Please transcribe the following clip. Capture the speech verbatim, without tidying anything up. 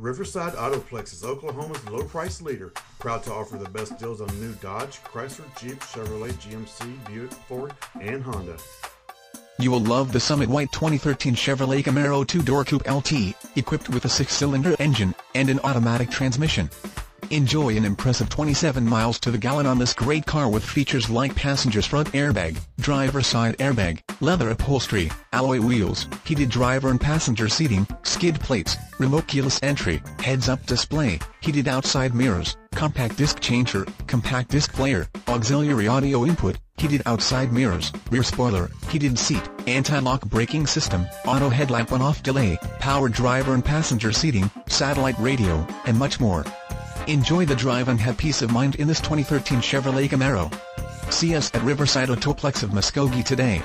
Riverside Autoplex is Oklahoma's low price leader, proud to offer the best deals on new Dodge, Chrysler, Jeep, Chevrolet, G M C, Buick, Ford, and Honda. You will love the Summit White twenty thirteen Chevrolet Camaro two-door Coupe L T, equipped with a six-cylinder engine and an automatic transmission. Enjoy an impressive twenty-seven miles to the gallon on this great car with features like passenger's front airbag, driver's side airbag, leather upholstery, alloy wheels, heated driver and passenger seating, skid plates, remote keyless entry, heads-up display, heated outside mirrors, compact disc changer, compact disc player, auxiliary audio input, heated outside mirrors, rear spoiler, heated seat, anti-lock braking system, auto headlamp on-off delay, power driver and passenger seating, satellite radio, and much more. Enjoy the drive and have peace of mind in this twenty thirteen Chevrolet Camaro. See us at Riverside Autoplex of Muskogee today.